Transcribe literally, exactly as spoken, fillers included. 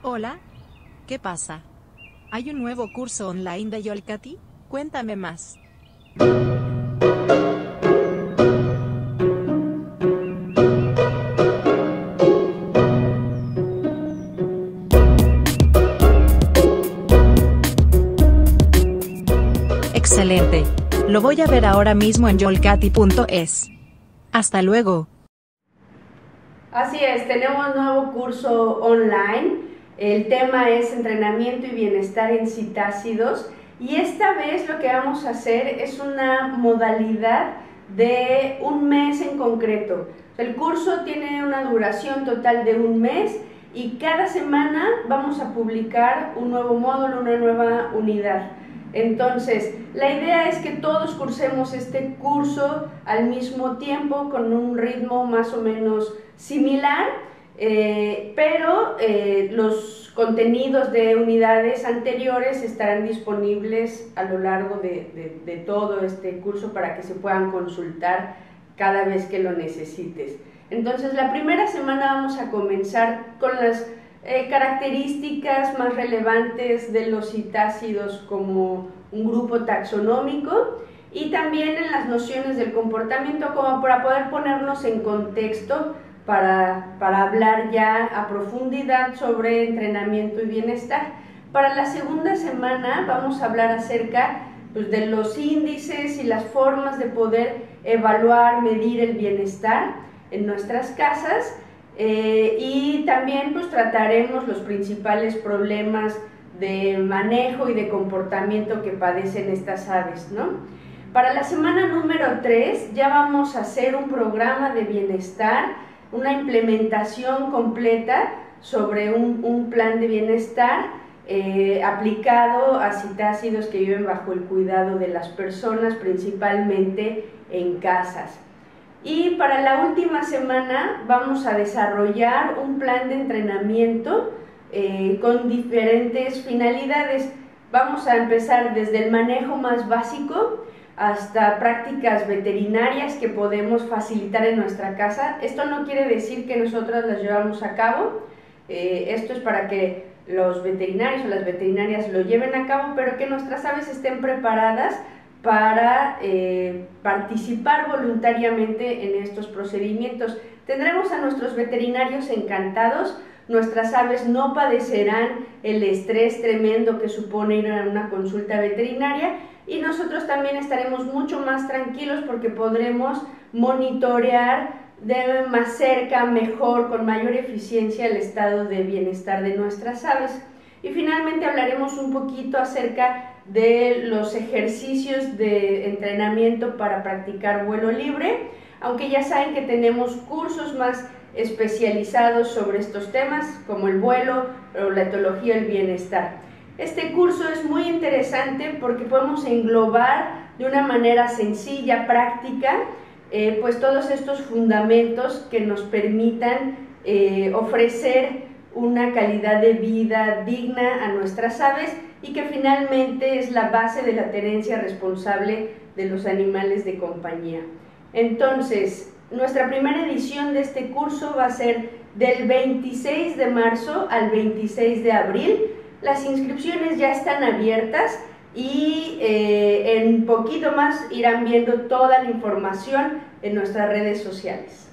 Hola, ¿qué pasa? ¿Hay un nuevo curso online de Yolcati? Cuéntame más. Excelente. Lo voy a ver ahora mismo en yolcati punto es. Hasta luego. Así es, tenemos nuevo curso online. El tema es entrenamiento y bienestar en psitácidos. Y esta vez lo que vamos a hacer es una modalidad de un mes en concreto. El curso tiene una duración total de un mes y cada semana vamos a publicar un nuevo módulo, una nueva unidad. Entonces, la idea es que todos cursemos este curso al mismo tiempo, con un ritmo más o menos similar, eh, pero eh, los contenidos de unidades anteriores estarán disponibles a lo largo de, de, de todo este curso para que se puedan consultar cada vez que lo necesites. Entonces, la primera semana vamos a comenzar con las eh, características más relevantes de los psitácidos como un grupo taxonómico y también en las nociones del comportamiento, como para poder ponernos en contexto Para, para hablar ya a profundidad sobre entrenamiento y bienestar. Para la segunda semana vamos a hablar acerca pues, de los índices y las formas de poder evaluar, medir el bienestar en nuestras casas eh, y también pues, trataremos los principales problemas de manejo y de comportamiento que padecen estas aves, ¿no? Para la semana número tres ya vamos a hacer un programa de bienestar, una implementación completa sobre un, un plan de bienestar eh, aplicado a psitácidos que viven bajo el cuidado de las personas, principalmente en casas. Y para la última semana vamos a desarrollar un plan de entrenamiento eh, con diferentes finalidades. Vamos a empezar desde el manejo más básico hasta prácticas veterinarias que podemos facilitar en nuestra casa. Esto no quiere decir que nosotras las llevamos a cabo, eh, esto es para que los veterinarios o las veterinarias lo lleven a cabo, pero que nuestras aves estén preparadas para eh, participar voluntariamente en estos procedimientos. Tendremos a nuestros veterinarios encantados, nuestras aves no padecerán el estrés tremendo que supone ir a una consulta veterinaria, y nosotros también estaremos mucho más tranquilos porque podremos monitorear de más cerca, mejor, con mayor eficiencia el estado de bienestar de nuestras aves. Y finalmente hablaremos un poquito acerca de los ejercicios de entrenamiento para practicar vuelo libre, aunque ya saben que tenemos cursos más especializados sobre estos temas como el vuelo o la etología y el bienestar. Este curso es muy interesante porque podemos englobar de una manera sencilla, práctica, eh, pues todos estos fundamentos que nos permitan eh, ofrecer una calidad de vida digna a nuestras aves y que finalmente es la base de la tenencia responsable de los animales de compañía. Entonces, nuestra primera edición de este curso va a ser del veintiséis de marzo al veintiséis de abril. Las inscripciones ya están abiertas y eh, en poquito más irán viendo toda la información en nuestras redes sociales.